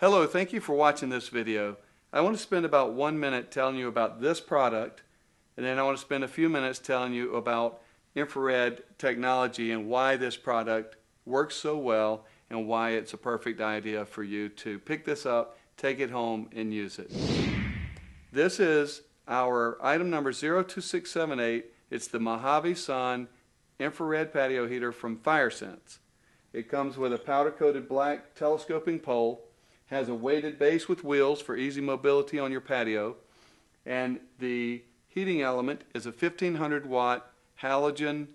Hello, thank you for watching this video. I want to spend about 1 minute telling you about this product, and then I want to spend a few minutes telling you about infrared technology and why this product works so well and why it's a perfect idea for you to pick this up, take it home, and use it. This is our item number 02678. It's the Mojave Sun Infrared Patio Heater from FireSense. It comes with a powder-coated black telescoping pole, has a weighted base with wheels for easy mobility on your patio, and the heating element is a 1500 watt halogen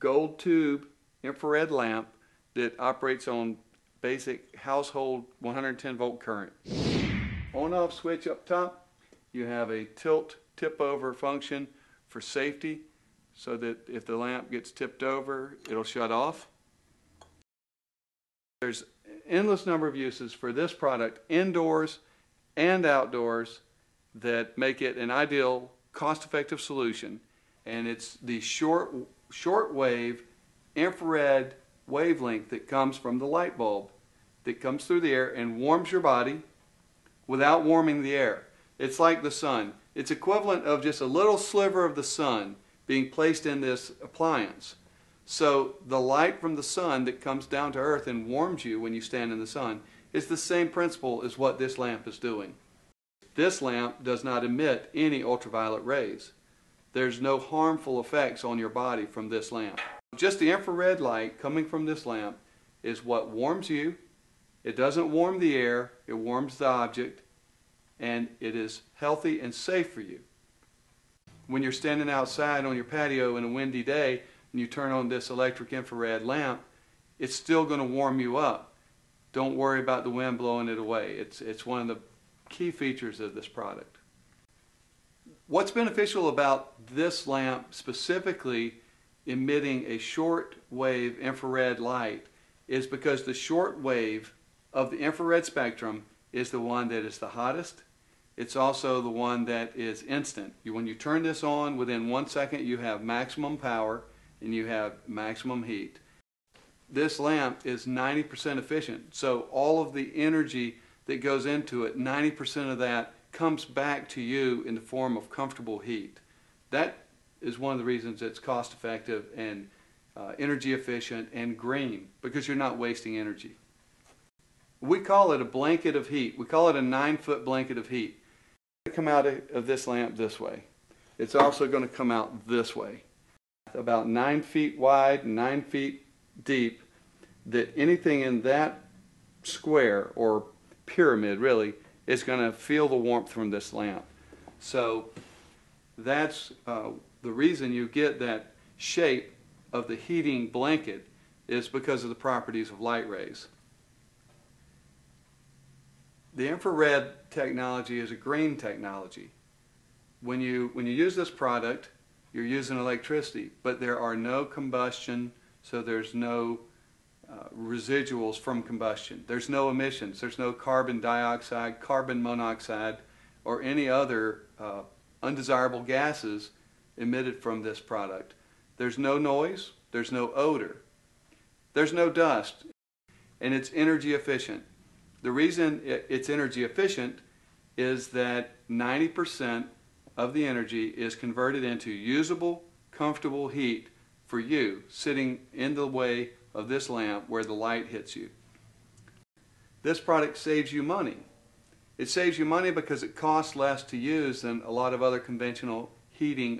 gold tube infrared lamp that operates on basic household 110 volt current. On-off switch up top, you have a tilt tip over function for safety, so that if the lamp gets tipped over, it'll shut off. There's an endless number of uses for this product indoors and outdoors that make it an ideal cost-effective solution, and it's the shortwave infrared wavelength that comes from the light bulb that comes through the air and warms your body without warming the air. It's like the sun. It's equivalent of just a little sliver of the sun being placed in this appliance. So the light from the sun that comes down to earth and warms you when you stand in the sun is the same principle as what this lamp is doing. This lamp does not emit any ultraviolet rays. There's no harmful effects on your body from this lamp. Just the infrared light coming from this lamp is what warms you. It doesn't warm the air, it warms the object, and it is healthy and safe for you. When you're standing outside on your patio in a windy day and you turn on this electric infrared lamp, it's still going to warm you up. Don't worry about the wind blowing it away. It's one of the key features of this product. What's beneficial about this lamp specifically emitting a short wave infrared light is because the short wave of the infrared spectrum is the one that is the hottest. It's also the one that is instant. When you turn this on, within 1 second you have maximum power and you have maximum heat. This lamp is 90% efficient, so all of the energy that goes into it, 90% of that comes back to you in the form of comfortable heat. That is one of the reasons it's cost effective and energy efficient and green, because you're not wasting energy. We call it a blanket of heat. We call it a 9-foot blanket of heat. It's going to come out of this lamp this way. It's also going to come out this way. About 9 feet wide, 9 feet deep, that anything in that square or pyramid really is going to feel the warmth from this lamp. So that's the reason you get that shape of the heating blanket, is because of the properties of light rays. The infrared technology is a green technology. When you use this product, you're using electricity, but there are no combustion, so there's no residuals from combustion. There's no emissions. There's no carbon dioxide, carbon monoxide, or any other undesirable gases emitted from this product. There's no noise. There's no odor. There's no dust. And it's energy efficient. The reason it's energy efficient is that 90% of the energy is converted into usable, comfortable heat for you sitting in the way of this lamp where the light hits you. This product saves you money. It saves you money because it costs less to use than a lot of other conventional heating